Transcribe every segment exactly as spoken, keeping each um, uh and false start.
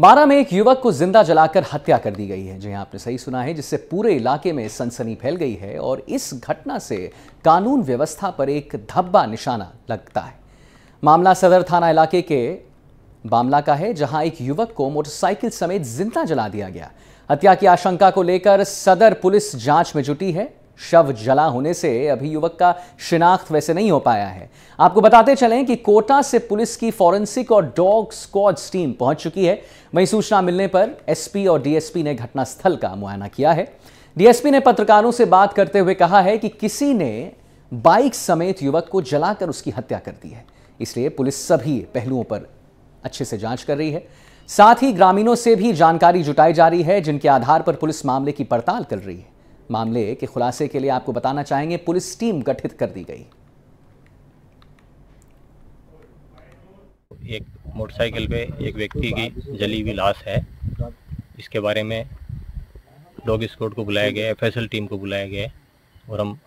बारां में एक युवक को जिंदा जलाकर हत्या कर दी गई है। जी हां, आपने सही सुना है, जिससे पूरे इलाके में सनसनी फैल गई है और इस घटना से कानून व्यवस्था पर एक धब्बा निशाना लगता है। मामला सदर थाना इलाके के बामला का है, जहां एक युवक को मोटरसाइकिल समेत जिंदा जला दिया गया। हत्या की आशंका को लेकर सदर पुलिस जांच में जुटी है। शव जला होने से अभी युवक का शिनाख्त वैसे नहीं हो पाया है। आपको बताते चलें कि कोटा से पुलिस की फॉरेंसिक और डॉग स्क्वाड्स टीम पहुंच चुकी है। वहीं सूचना मिलने पर एसपी और डीएसपी ने घटनास्थल का मुआयना किया है। डीएसपी ने पत्रकारों से बात करते हुए कहा है कि किसी ने बाइक समेत युवक को जलाकर उसकी हत्या कर दी है, इसलिए पुलिस सभी पहलुओं पर अच्छे से जांच कर रही है। साथ ही ग्रामीणों से भी जानकारी जुटाई जा रही है, जिनके आधार पर पुलिस मामले की पड़ताल कर रही है। मामले के खुलासे के लिए आपको बताना चाहेंगे, पुलिस टीम गठित कर दी गई। एक मोटरसाइकिल पे एक व्यक्ति की जली हुई लाश है, इसके बारे में डॉग स्क्वाड को बुलाया गया है, एफएसएल टीम को बुलाया गया है और हम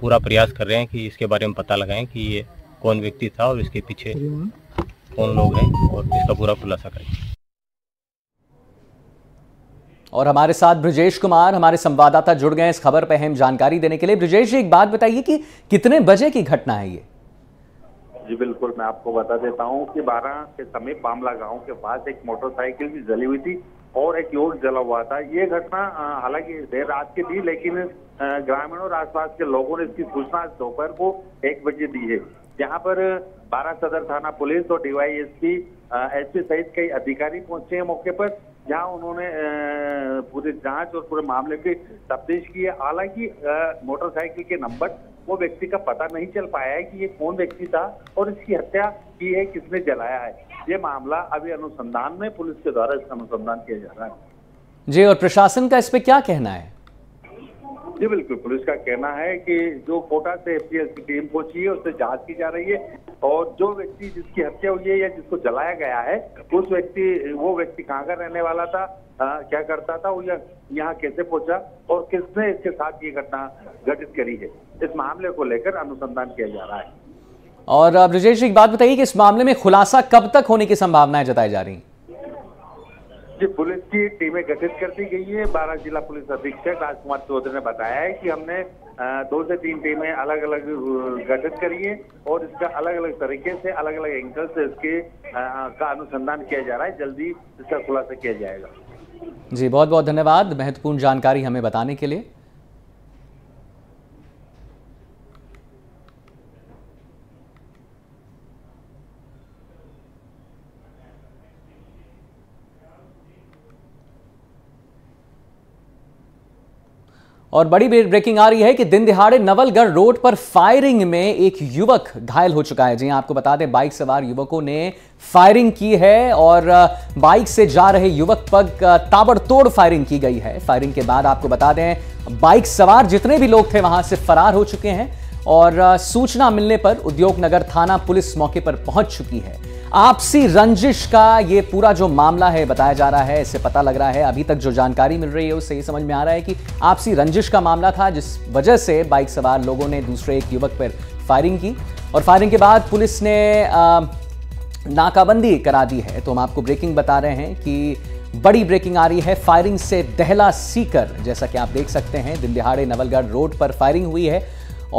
पूरा प्रयास कर रहे हैं कि इसके बारे में पता लगाएं कि ये कौन व्यक्ति था और इसके पीछे कौन लोग हैं और इसका पूरा खुलासा करें। और हमारे साथ ब्रजेश कुमार हमारे संवाददाता जुड़ गए इस खबर पर अहम जानकारी देने के लिए। ब्रजेश जी, एक बात बताइए कि कितने बजे की घटना है ये? जी बिल्कुल, मैं आपको बता देता हूँ कि बारां के समीप बामला गांव के पास एक मोटरसाइकिल भी जली हुई थी और एक युवक जला हुआ था। ये घटना हालांकि देर रात की थी, लेकिन ग्रामीण और आसपास के लोगों ने इसकी सूचना दोपहर को एक बजे दी है। यहाँ पर बारां सदर थाना पुलिस और डीवाईएसपी एसपी सहित कई अधिकारी पहुंचे हैं मौके पर, जहाँ उन्होंने पूरी जांच और पूरे मामले की तफ्तीश की है। हालांकि मोटरसाइकिल के नंबर वो व्यक्ति का पता नहीं चल पाया है कि ये कौन व्यक्ति था और इसकी हत्या की है, किसने जलाया है। ये मामला अभी अनुसंधान में, पुलिस के द्वारा इसका अनुसंधान किया जा रहा है। जी, और प्रशासन का इस पे क्या कहना है? जी बिल्कुल, पुलिस का कहना है कि जो कोटा से एफसीएल की टीम पहुंची है उससे जांच की जा रही है और जो व्यक्ति जिसकी हत्या हुई है या जिसको जलाया गया है, उस व्यक्ति वो व्यक्ति कहाँ का रहने वाला था, आ, क्या करता था, वो यहाँ कैसे पहुंचा और किसने इसके साथ ये घटना घटित करी है, इस मामले को लेकर अनुसंधान किया जा रहा है। और ब्रजेश जी, एक बात बताइए कि इस मामले में खुलासा कब तक होने की संभावनाएं जताई जा रही है? जी, पुलिस की टीमें गठित कर दी गई है। बारां जिला पुलिस अधीक्षक राजकुमार चौधरी ने बताया है कि हमने दो से तीन टीमें अलग अलग गठित करी है और इसका अलग अलग तरीके से, अलग अलग एंगल से इसके आ, का अनुसंधान किया जा रहा है। जल्दी इसका खुलासा किया जाएगा। जी, बहुत बहुत धन्यवाद महत्वपूर्ण जानकारी हमें बताने के लिए। और बड़ी ब्रेकिंग आ रही है कि दिन दिहाड़े नवलगढ़ रोड पर फायरिंग में एक युवक घायल हो चुका है। जी आपको बता दें, बाइक सवार युवकों ने फायरिंग की है और बाइक से जा रहे युवक पर ताबड़तोड़ फायरिंग की गई है। फायरिंग के बाद आपको बता दें, बाइक सवार जितने भी लोग थे वहां से फरार हो चुके हैं और सूचना मिलने पर उद्योग नगर थाना पुलिस मौके पर पहुंच चुकी है। आपसी रंजिश का ये पूरा जो मामला है बताया जा रहा है, इससे पता लग रहा है, अभी तक जो जानकारी मिल रही है उससे ये समझ में आ रहा है कि आपसी रंजिश का मामला था, जिस वजह से बाइक सवार लोगों ने दूसरे एक युवक पर फायरिंग की और फायरिंग के बाद पुलिस ने आ, नाकाबंदी करा दी है। तो हम आपको ब्रेकिंग बता रहे हैं कि बड़ी ब्रेकिंग आ रही है, फायरिंग से दहला सीकर। जैसा कि आप देख सकते हैं, दिन दिहाड़े नवलगढ़ रोड पर फायरिंग हुई है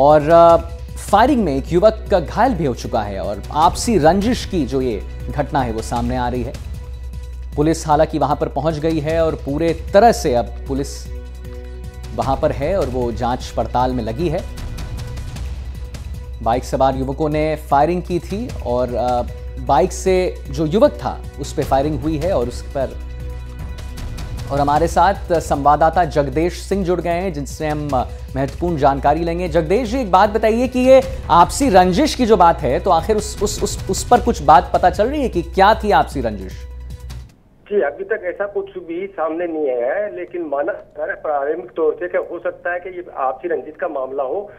और फायरिंग में एक युवक का घायल भी हो चुका है और आपसी रंजिश की जो ये घटना है वो सामने आ रही है। पुलिस हालांकि वहां पर पहुंच गई है और पूरे तरह से अब पुलिस वहां पर है और वो जांच पड़ताल में लगी है। बाइक सवार युवकों ने फायरिंग की थी और बाइक से जो युवक था उस पर फायरिंग हुई है और उस पर और हमारे साथ संवाददाता जगदेश सिंह जुड़ गए हैं, जिनसे हम महत्वपूर्ण जानकारी लेंगे। जगदेश जी, एक बात बताइए कि ये आपसी रंजिश की जो बात है, तो आखिर उस उस उस उस पर कुछ बात पता चल रही है कि क्या थी आपसी रंजिश? जी, अभी तक ऐसा कुछ भी सामने नहीं आया है, लेकिन माना प्रारंभिक तौर से हो सकता है कि ये आपसी रंजिश का मामला हो,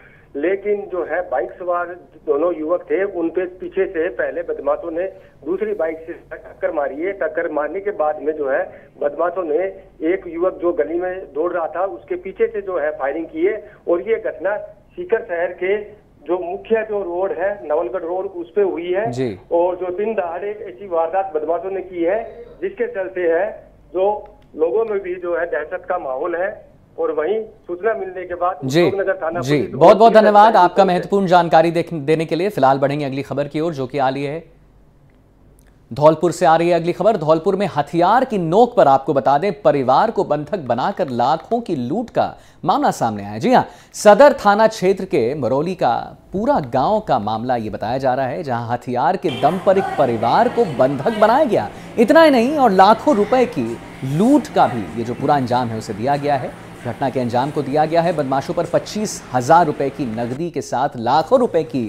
लेकिन जो है बाइक सवार दोनों युवक थे, उनपे पीछे से पहले बदमाशों ने दूसरी बाइक से टक्कर मारी है। टक्कर मारने के बाद में जो है बदमाशों ने एक युवक जो गली में दौड़ रहा था उसके पीछे से जो है फायरिंग की है और ये घटना सीकर शहर के जो मुख्य जो रोड है नवलगढ़ रोड उस पे हुई है जी। और जो दिन दहाड़े ऐसी वारदात बदमाशों ने की है जिसके चलते है जो लोगों में भी जो है दहशत का माहौल है। और वहीं सूचना मिलने के बाद जी नगर थाना जी तो बहुत बहुत धन्यवाद आपका महत्वपूर्ण जानकारी देने के लिए। फिलहाल बढ़ेंगे अगली खबर की ओर जो कि आ रही है धौलपुर से। आ रही है अगली खबर धौलपुर में हथियार की नोक पर। आपको बता दें परिवार को बंधक बनाकर लाखों की लूट का मामला सामने आया। जी हां, सदर थाना क्षेत्र के मरोली का पूरा गांव का मामला ये बताया जा रहा है जहां हथियार के दम पर एक परिवार को बंधक बनाया गया। इतना ही नहीं और लाखों रुपए की लूट का भी ये जो पूरा अंजाम है उसे दिया गया है। घटना के अंजाम को दिया गया है। बदमाशों पर पच्चीस हजार रुपए की नकदी के साथ लाखों रुपए की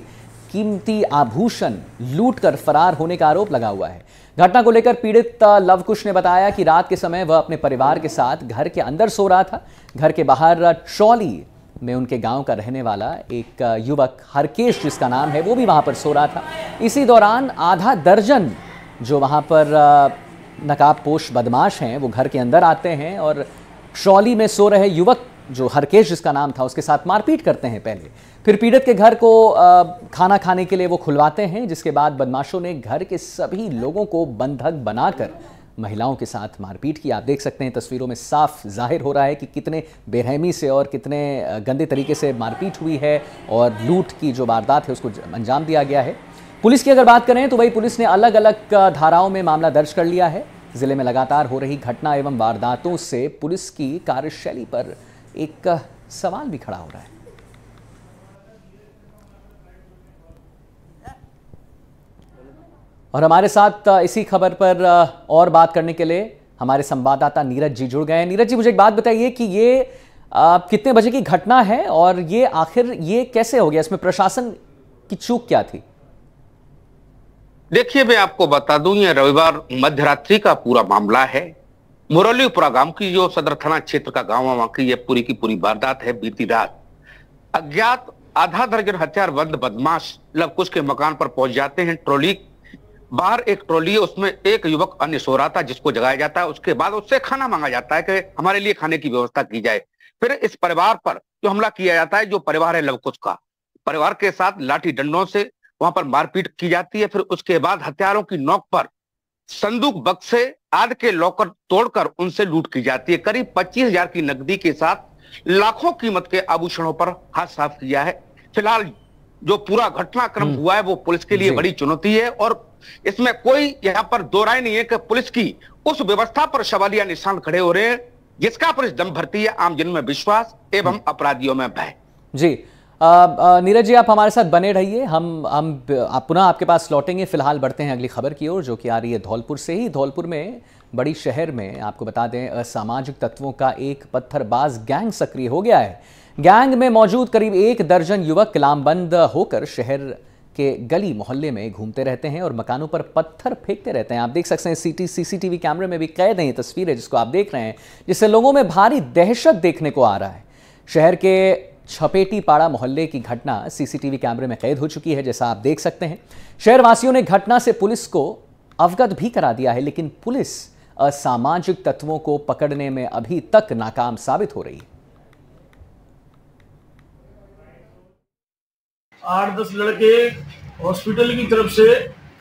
कीमती आभूषण लूट कर फरार होने का आरोप लगा हुआ है। घटना को लेकर पीड़ित लवकुश ने बताया कि रात के समय वह अपने परिवार के साथ घर के अंदर सो रहा था। घर के बाहर ट्रॉली में उनके गांव का रहने वाला एक युवक हरकेश जिसका नाम है वो भी वहां पर सो रहा था। इसी दौरान आधा दर्जन जो वहां पर नकाबपोश बदमाश हैं वो घर के अंदर आते हैं और ट्रॉली में सो रहे युवक जो हरकेश जिसका नाम था उसके साथ मारपीट करते हैं। पहले फिर पीड़ित के घर को खाना खाने के लिए वो खुलवाते हैं जिसके बाद बदमाशों ने घर के सभी लोगों को बंधक बनाकर महिलाओं के साथ मारपीट की। आप देख सकते हैं तस्वीरों में साफ जाहिर हो रहा है कि कितने बेरहमी से और कितने गंदे तरीके से मारपीट हुई है और लूट की जो वारदात है उसको अंजाम दिया गया है। पुलिस की अगर बात करें तो वही पुलिस ने अलग अलग धाराओं में मामला दर्ज कर लिया है। जिले में लगातार हो रही घटना एवं वारदातों से पुलिस की कार्यशैली पर एक सवाल भी खड़ा हो रहा है। और हमारे साथ इसी खबर पर और बात करने के लिए हमारे संवाददाता नीरज जी जुड़ गए हैं। नीरज जी मुझे एक बात बताइए कि ये कितने बजे की घटना है और ये आखिर ये कैसे हो गया, इसमें प्रशासन की चूक क्या थी? देखिए मैं आपको बता दूं ये रविवार मध्यरात्रि का पूरा मामला है। मुरलीपुरा गांव की जो सदर थाना क्षेत्र का गांव है वहां की ये पूरी की पूरी वारदात है। बीती रात अज्ञात आधा दर्जन हथियारबंद बदमाश लवकुश के मकान पर पहुंच जाते हैं। ट्रॉली बाहर एक ट्रॉली है उसमें एक युवक अन्य सो रहा था जिसको जगाया जाता है। उसके बाद उससे खाना मांगा जाता है कि हमारे लिए खाने की व्यवस्था की जाए। फिर इस परिवार पर जो हमला किया जाता है जो परिवार है लवकुश का, परिवार के साथ लाठी डंडों से वहां पर मारपीट की जाती है। फिर उसके बाद हथियारों की नोक पर संदूक बक्से आदि के लॉकर तोड़कर उनसे लूट की जाती है। करीब पच्चीस हजार की नकदी के साथ लाखों कीमत के आभूषणों पर हाथ साफ किया है। फिलहाल जो पूरा घटनाक्रम हुआ है वो पुलिस के लिए बड़ी चुनौती है और इसमें कोई यहाँ पर दो राय नहीं है कि पुलिस की उस व्यवस्था पर सवालिया निशान खड़े हो रहे हैं जिसका पुलिस दम भरती है आम जन में विश्वास एवं अपराधियों में भय। जी नीरज जी आप हमारे साथ बने रहिए, हम हम आप पुनः आपके पास लौटेंगे। फिलहाल बढ़ते हैं अगली खबर की ओर जो कि आ रही है धौलपुर से ही। धौलपुर में बड़ी शहर में आपको बता दें असामाजिक तत्वों का एक पत्थरबाज गैंग सक्रिय हो गया है। गैंग में मौजूद करीब एक दर्जन युवक लामबंद होकर शहर के गली मोहल्ले में घूमते रहते हैं और मकानों पर पत्थर फेंकते रहते हैं। आप देख सकते हैं सीटी सीसीटीवी कैमरे में भी कैद है ये तस्वीरें जिसको आप देख रहे हैं, जिससे लोगों में भारी दहशत देखने को आ रहा है। शहर के छपेटी पाड़ा मोहल्ले की घटना सीसीटीवी कैमरे में कैद हो चुकी है जैसा आप देख सकते हैं। शहरवासियों ने घटना से पुलिस को अवगत भी करा दिया है लेकिन पुलिस असामाजिक तत्वों को पकड़ने में अभी तक नाकाम साबित हो रही है। आठ दस लड़के हॉस्पिटल की तरफ से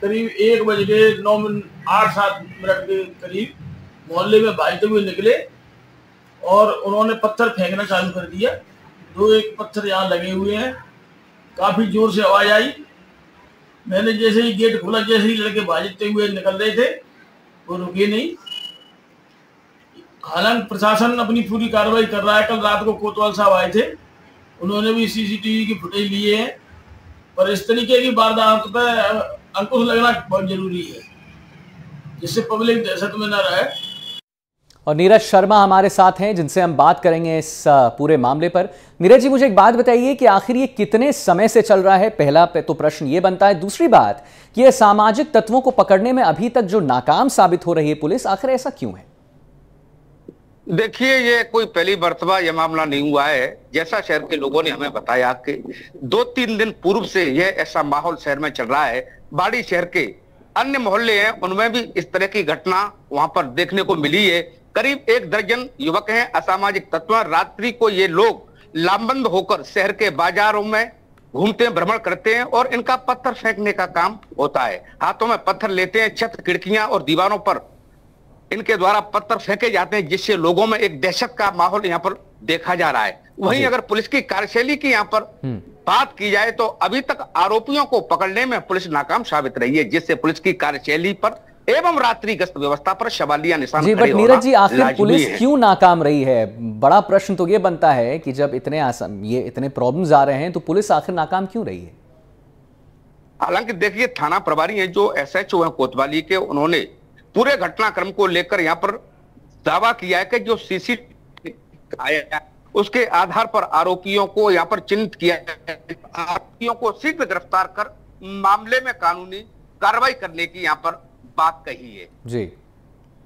करीब एक बज के नौ मिनट आठ सात मिनट के करीब मोहल्ले में भागते हुए निकले और उन्होंने पत्थर फेंकना चालू कर दिया। दो एक पत्थर यहाँ लगे हुए हैं, काफी जोर से आवाज आई। मैंने जैसे ही गेट खोला जैसे ही लड़के भागते हुए निकल रहे थे वो रुके नहीं। हालांकि प्रशासन अपनी पूरी कार्रवाई कर रहा है। कल रात को कोतवाल साहब आए थे, उन्होंने भी सीसीटीवी की फुटेज लिए है पर इस तरीके की वारदात पर अंकुश लगना बहुत जरूरी है जिससे पब्लिक दहशत में ना रहे। और नीरज शर्मा हमारे साथ हैं जिनसे हम बात करेंगे इस पूरे मामले पर। नीरज जी मुझे एक बात बताइए कि आखिर ये कितने समय से चल रहा है, पहला पे तो प्रश्न ये बनता है। दूसरी बात कि ये सामाजिक तत्वों को पकड़ने में अभी तक जो नाकाम साबित हो रही है पुलिस, आखिर ऐसा क्यों है? देखिए ये कोई पहली मरतबा यह मामला नहीं हुआ है। जैसा शहर के लोगों ने हमें बताया कि दो तीन दिन पूर्व से यह ऐसा माहौल शहर में चल रहा है। बाड़ी शहर के अन्य मोहल्ले हैं उनमें भी इस तरह की घटना वहां पर देखने को मिली है। करीब एक दर्जन युवक हैं असामाजिक तत्व, रात्रि को ये लोग लामबंद होकर शहर के बाजारों में घूमते हैं, भ्रमण करते हैं और इनका पत्थर फेंकने का काम होता है। हाथों में पत्थर लेते हैं, छत, खिड़कियां और दीवारों पर इनके द्वारा पत्थर फेंके जाते हैं, जिससे लोगों में एक दहशत का माहौल यहाँ पर देखा जा रहा है। वहीं अगर पुलिस की कार्यशैली की यहाँ पर बात की जाए तो अभी तक आरोपियों को पकड़ने में पुलिस नाकाम साबित रही है, जिससे पुलिस की कार्यशैली पर एवं रात्रि गश्त व्यवस्था पर सवालिया निशान खड़े होना। नीरज जी, आखिर पुलिस क्यों नाकाम रही है? बड़ा प्रश्न तो ये बनता है कि जब इतने आसम ये इतने प्रॉब्लम्स आ रहे हैं तो पुलिस आखिर नाकाम क्यों रही है? हालांकि देखिए, थाना प्रभारी हैं जो एस एच ओ हैं कोतवाली के, उन्होंने पूरे घटनाक्रम को लेकर यहाँ पर दावा किया है कि जो सी सी टी वी आया उसके आधार पर आरोपियों को यहाँ पर चिन्हित किया, आरोपियों को शीघ्र गिरफ्तार कर मामले में कानूनी कार्रवाई करने की यहाँ पर बात कही है। जी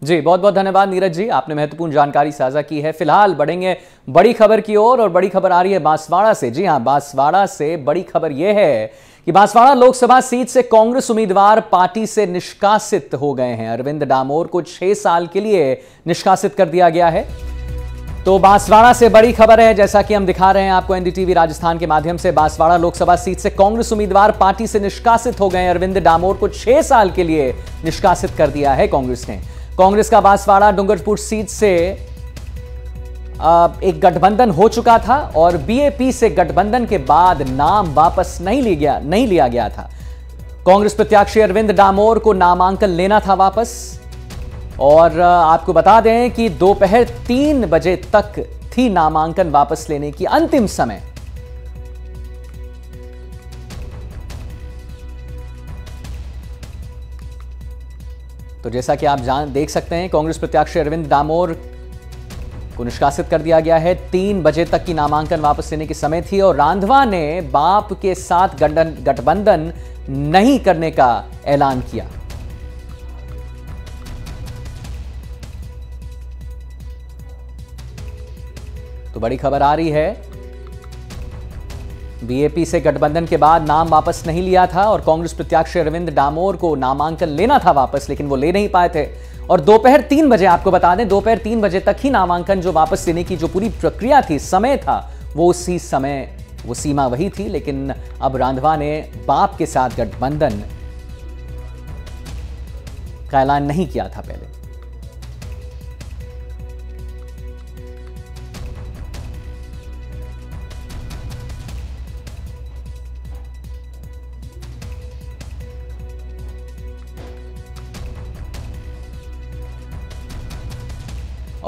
जी, बहुत बहुत धन्यवाद नीरज जी, आपने महत्वपूर्ण जानकारी साझा की है। फिलहाल बढ़ेंगे बड़ी खबर की ओर और, और बड़ी खबर आ रही है बांसवाड़ा से। जी हां, बांसवाड़ा से बड़ी खबर यह है कि बांसवाड़ा लोकसभा सीट से कांग्रेस उम्मीदवार पार्टी से निष्कासित हो गए हैं। अरविंद डामोर को छह साल के लिए निष्कासित कर दिया गया है। तो बांसवाड़ा से बड़ी खबर है, जैसा कि हम दिखा रहे हैं आपको N D T V Rajasthan के माध्यम से। बांसवाड़ा लोकसभा सीट से कांग्रेस उम्मीदवार पार्टी से निष्कासित हो गए अरविंद डामोर को छह साल के लिए निष्कासित कर दिया है कांग्रेस ने। कांग्रेस का बांसवाड़ा डूंगरपुर सीट से एक गठबंधन हो चुका था और बी ए पी से गठबंधन के बाद नाम वापस नहीं लिया गया नहीं लिया गया था। कांग्रेस प्रत्याशी अरविंद डामोर को नामांकन लेना था वापस। और आपको बता दें कि दोपहर तीन बजे तक थी नामांकन वापस लेने की अंतिम समय। तो जैसा कि आप जान देख सकते हैं, कांग्रेस प्रत्याशी अरविंद डामोर को निष्कासित कर दिया गया है। तीन बजे तक की नामांकन वापस लेने की समय थी और रांधवा ने बाप के साथ गठबंधन नहीं करने का ऐलान किया। तो बड़ी खबर आ रही है, बी ए पी से गठबंधन के बाद नाम वापस नहीं लिया था और कांग्रेस प्रत्याशी अरविंद डामोर को नामांकन लेना था वापस, लेकिन वो ले नहीं पाए थे। और दोपहर तीन बजे, आपको बता दें, दोपहर तीन बजे तक ही नामांकन जो वापस लेने की जो पूरी प्रक्रिया थी, समय था, वो उसी समय, वो सीमा वही थी। लेकिन अब रांधवा ने बाप के साथ गठबंधन का ऐलान नहीं किया था पहले।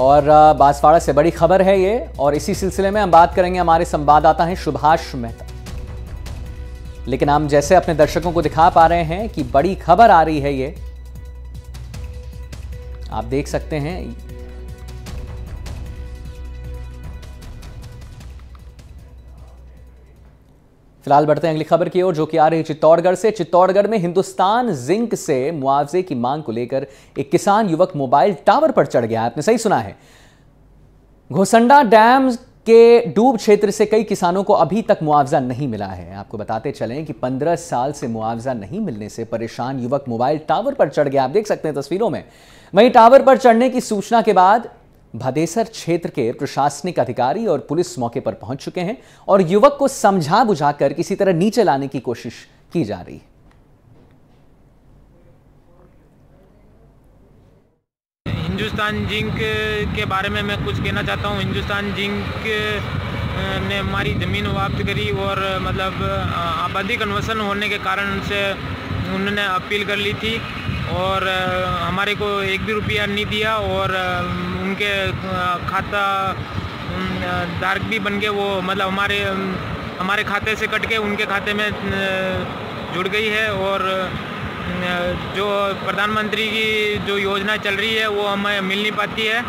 और बांसवाड़ा से बड़ी खबर है ये। और इसी सिलसिले में हम बात करेंगे, हमारे संवाददाता हैं सुभाष मेहता। लेकिन हम जैसे अपने दर्शकों को दिखा पा रहे हैं कि बड़ी खबर आ रही है ये, आप देख सकते हैं। फिलहाल बढ़ते हैं अगली खबर की ओर, जो कि आ रही है चित्तौड़गढ़ से। चित्तौड़गढ़ में हिंदुस्तान जिंक से मुआवजे की मांग को लेकर एक किसान युवक मोबाइल टावर पर चढ़ गया है। आपने सही सुना है। घोसंडा डैम के डूब क्षेत्र से कई किसानों को अभी तक मुआवजा नहीं मिला है। आपको बताते चलें कि पंद्रह साल से मुआवजा नहीं मिलने से परेशान युवक मोबाइल टावर पर चढ़ गया। आप देख सकते हैं तस्वीरों में। वहीं टावर पर चढ़ने की सूचना के बाद भदेसर क्षेत्र के प्रशासनिक अधिकारी और पुलिस मौके पर पहुंच चुके हैं और युवक को समझा बुझाकर किसी तरह नीचे लाने की कोशिश की जा रही है। हिंदुस्तान जिंक के बारे में मैं कुछ कहना चाहता हूं। हिंदुस्तान जिंक ने हमारी ज़मीन वापस करी और मतलब आबादी कन्वर्सन होने के कारण उनसे उन्होंने अपील कर ली थी और हमारे को एक भी रुपया नहीं दिया और उनके खाता धारक भी बन के वो मतलब हमारे हमारे खाते से कट के उनके खाते में जुड़ गई है। और जो प्रधानमंत्री की जो योजना चल रही है वो हमें मिल नहीं पाती है।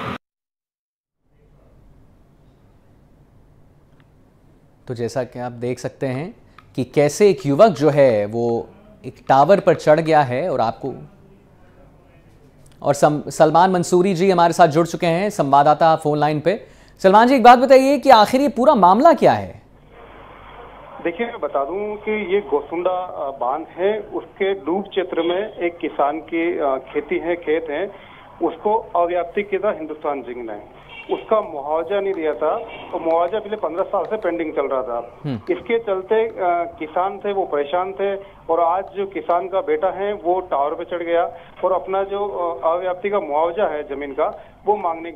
तो जैसा कि आप देख सकते हैं कि कैसे एक युवक जो है वो एक टावर पर चढ़ गया है। और आपको और सलमान मंसूरी जी हमारे साथ जुड़ चुके हैं संवाददाता फोन लाइन पे। सलमान जी, एक बात बताइए कि आखिर ये पूरा मामला क्या है? देखिए, मैं बता दूं कि ये घोसंडा बांध है, उसके डूब क्षेत्र में एक किसान की खेती है, खेत है, उसको अव्याप्ति किया था हिंदुस्तान जिंग ने, उसका मुआवजा नहीं दिया था, और मुआवजा पिछले पंद्रह साल से पेंडिंग चल रहा था। इसके चलते किसान थे वो परेशान थे, और आज जो किसान का बेटा है वो टावर पे चढ़ गया और अपना जो अव्याप्ति का मुआवजा है जमीन का वो मांगने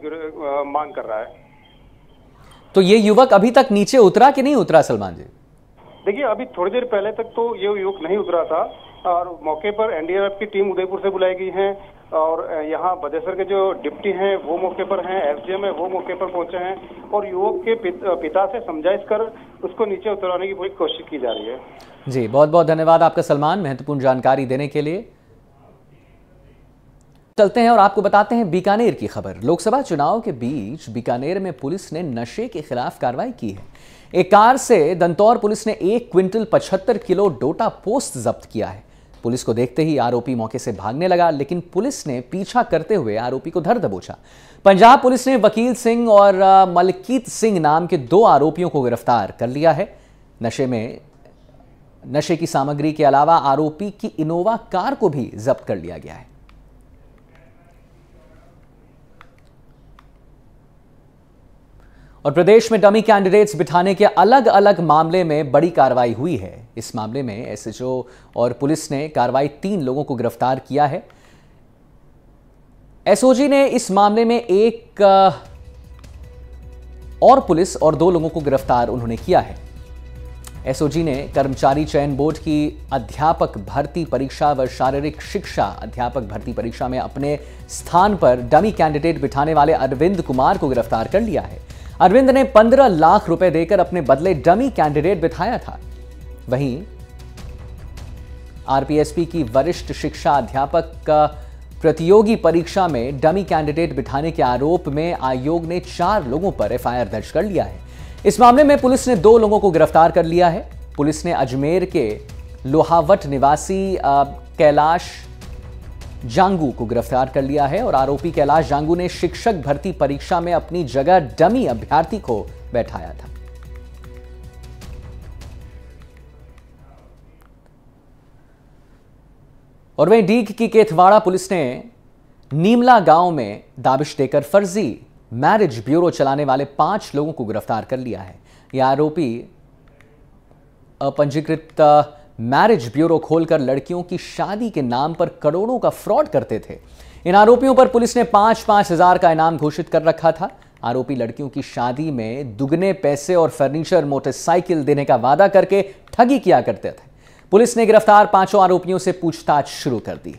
मांग कर रहा है। तो ये युवक अभी तक नीचे उतरा कि नहीं उतरा सलमान जी? देखिए अभी थोड़ी देर पहले तक तो ये युवक नहीं उतरा था, और मौके पर एनडीआरएफ की टीम उदयपुर से बुलाई गई है, और यहाँ भदेसर के जो डिप्टी हैं वो मौके पर हैं, एसडीएम है वो मौके पर पहुंचे हैं, और युवक के पित, पिता से समझाइश कर उसको नीचे उतराने की पूरी कोशिश की जा रही है। जी बहुत बहुत धन्यवाद आपका सलमान महत्वपूर्ण जानकारी देने के लिए। चलते हैं और आपको बताते हैं बीकानेर की खबर। लोकसभा चुनाव के बीच बीकानेर में पुलिस ने नशे के खिलाफ कार्रवाई की है। एक कार से दंतौर पुलिस ने एक क्विंटल पचहत्तर किलो डोटा पोस्त जब्त किया है। पुलिस को देखते ही आरोपी मौके से भागने लगा, लेकिन पुलिस ने पीछा करते हुए आरोपी को धर दबोचा। पंजाब पुलिस ने वकील सिंह और मलकीत सिंह नाम के दो आरोपियों को गिरफ्तार कर लिया है। नशे में नशे की सामग्री के अलावा आरोपी की इनोवा कार को भी जब्त कर लिया गया है। और प्रदेश में डमी कैंडिडेट्स बिठाने के अलग अलग मामले में बड़ी कार्रवाई हुई है। इस मामले में एसएचओ और पुलिस ने कार्रवाई तीन लोगों को गिरफ्तार किया है। एसओजी ने इस मामले में एक और पुलिस और दो लोगों को गिरफ्तार उन्होंने किया है। एसओजी ने कर्मचारी चयन बोर्ड की अध्यापक भर्ती परीक्षा व शारीरिक शिक्षा अध्यापक भर्ती परीक्षा में अपने स्थान पर डमी कैंडिडेट बिठाने वाले अरविंद कुमार को गिरफ्तार कर लिया है। अरविंद ने पंद्रह लाख रुपए देकर अपने बदले डमी कैंडिडेट बिठाया था। वहीं आरपीएसपी की वरिष्ठ शिक्षा अध्यापक का प्रतियोगी परीक्षा में डमी कैंडिडेट बिठाने के आरोप में आयोग ने चार लोगों पर एफआईआर दर्ज कर लिया है। इस मामले में पुलिस ने दो लोगों को गिरफ्तार कर लिया है। पुलिस ने अजमेर के लोहावट निवासी कैलाश जांगू को गिरफ्तार कर लिया है, और आरोपी कैलाश जांगू ने शिक्षक भर्ती परीक्षा में अपनी जगह डमी अभ्यर्थी को बैठाया था। और वहीं डीग की केथवाड़ा पुलिस ने नीमला गांव में दाबिश देकर फर्जी मैरिज ब्यूरो चलाने वाले पांच लोगों को गिरफ्तार कर लिया है। यह आरोपी अपंजीकृत मैरिज ब्यूरो खोलकर लड़कियों की शादी के नाम पर करोड़ों का फ्रॉड करते थे। इन आरोपियों पर पुलिस ने पांच पांच हजार का इनाम घोषित कर रखा था। आरोपी लड़कियों की शादी में दुगने पैसे और फर्नीचर मोटरसाइकिल देने का वादा करके ठगी किया करते थे। पुलिस ने गिरफ्तार पांचों आरोपियों से पूछताछ शुरू कर दी।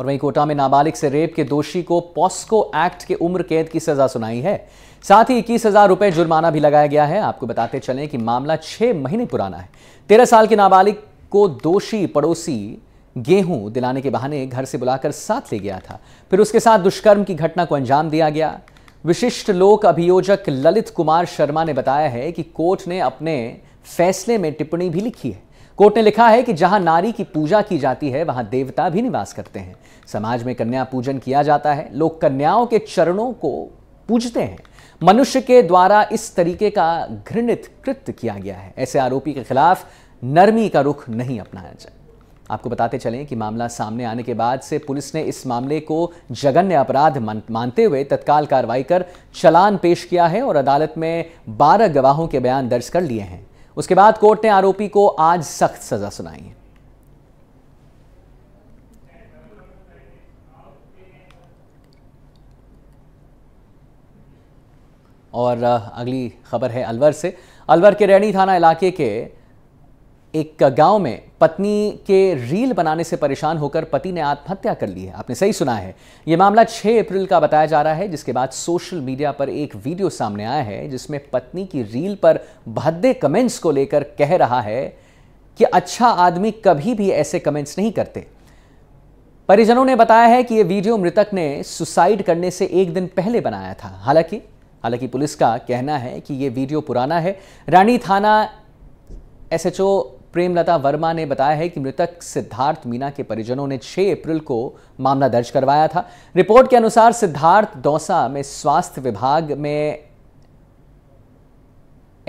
और वहीं कोटा में नाबालिग से रेप के दोषी को पॉस्को एक्ट के उम्र कैद की सजा सुनाई है। साथ ही इक्कीस हजार रुपए जुर्माना भी लगाया गया है। आपको बताते चलें कि मामला छह महीने पुराना है। तेरह साल के नाबालिग को दोषी पड़ोसी गेहूं दिलाने के बहाने घर से बुलाकर साथ ले गया था, फिर उसके साथ दुष्कर्म की घटना को अंजाम दिया गया। विशिष्ट लोक अभियोजक ललित कुमार शर्मा ने बताया है कि कोर्ट ने अपने फैसले में टिप्पणी भी लिखी है। कोर्ट ने लिखा है कि जहां नारी की पूजा की जाती है वहां देवता भी निवास करते हैं। समाज में कन्या पूजन किया जाता है, लोग कन्याओं के चरणों को पूजते हैं। मनुष्य के द्वारा इस तरीके का घृणित कृत्य किया गया है। ऐसे आरोपी के खिलाफ नरमी का रुख नहीं अपनाया जाए। आपको बताते चलें कि मामला सामने आने के बाद से पुलिस ने इस मामले को जघन्य अपराध मानते हुए तत्काल कार्रवाई कर चालान पेश किया है और अदालत में बारह गवाहों के बयान दर्ज कर लिए हैं। उसके बाद कोर्ट ने आरोपी को आज सख्त सजा सुनाई है। और अगली खबर है अलवर से। अलवर के रैणी थाना इलाके के एक गांव में पत्नी के रील बनाने से परेशान होकर पति ने आत्महत्या कर ली है। आपने सही सुना है, यह मामला छह अप्रैल का बताया जा रहा है, जिसके बाद सोशल मीडिया पर एक वीडियो सामने आया है जिसमें पत्नी की रील पर भद्दे कमेंट्स को लेकर कह रहा है कि अच्छा आदमी कभी भी ऐसे कमेंट्स नहीं करते। परिजनों ने बताया है कि यह वीडियो मृतक ने सुसाइड करने से एक दिन पहले बनाया था। हालांकि हालांकि पुलिस का कहना है कि यह वीडियो पुराना है। रानी थाना S H O Premlata Verma ने बताया है कि मृतक सिद्धार्थ मीना के परिजनों ने छह अप्रैल को मामला दर्ज करवाया था। रिपोर्ट के अनुसार सिद्धार्थ दौसा में स्वास्थ्य विभाग में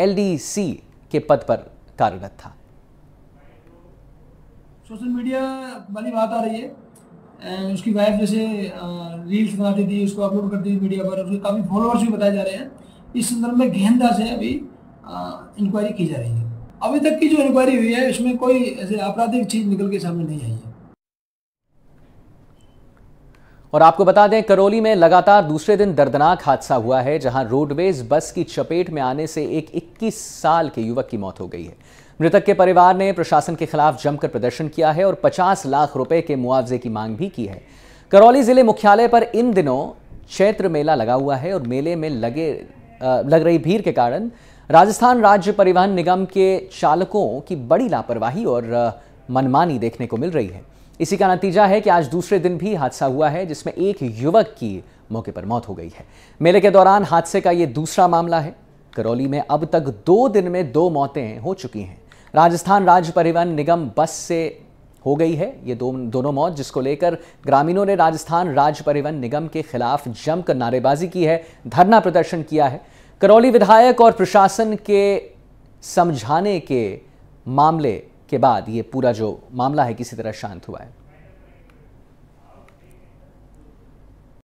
एलडीसी के पद पर कार्यरत था। सोशल मीडिया वाली बात आ रही है, उसकी वाइफ जैसे रील्स बनाती थी, उसको अपलोड करती थी मीडिया पर, उसके काफी फॉलोअर्स भी बताए जा रहे हैं। इस संदर्भ में गहनता से अभी इंक्वायरी की जा रही है। अभी तक की जो इंक्वायरी हुई है इसमें कोई ऐसे आपराधिक चीज निकल के सामने नहीं आई है। और आपको बता दें, करौली में लगातार दूसरे दिन दर्दनाक हादसा हुआ है, जहां रोडवेज बस की चपेट में आने से एक इक्कीस साल के युवक की मौत हो गई है। मृतक के परिवार ने प्रशासन के खिलाफ जमकर प्रदर्शन किया है और पचास लाख रुपए के मुआवजे की मांग भी की है। करौली जिले मुख्यालय पर इन दिनों चैत्र मेला लगा हुआ है और मेले में लगे आ, लग रही भीड़ के कारण राजस्थान राज्य परिवहन निगम के चालकों की बड़ी लापरवाही और मनमानी देखने को मिल रही है। इसी का नतीजा है कि आज दूसरे दिन भी हादसा हुआ है, जिसमें एक युवक की मौके पर मौत हो गई है। मेले के दौरान हादसे का ये दूसरा मामला है। करौली में अब तक दो दिन में दो मौतें हो चुकी हैं। राजस्थान राज्य परिवहन निगम बस से हो गई है ये दो, दोनों मौत, जिसको लेकर ग्रामीणों ने राजस्थान राज्य परिवहन निगम के खिलाफ जमकर नारेबाजी की है, धरना प्रदर्शन किया है। करौली विधायक और प्रशासन के समझाने के मामले के बाद ये पूरा जो मामला है किसी तरह शांत हुआ है।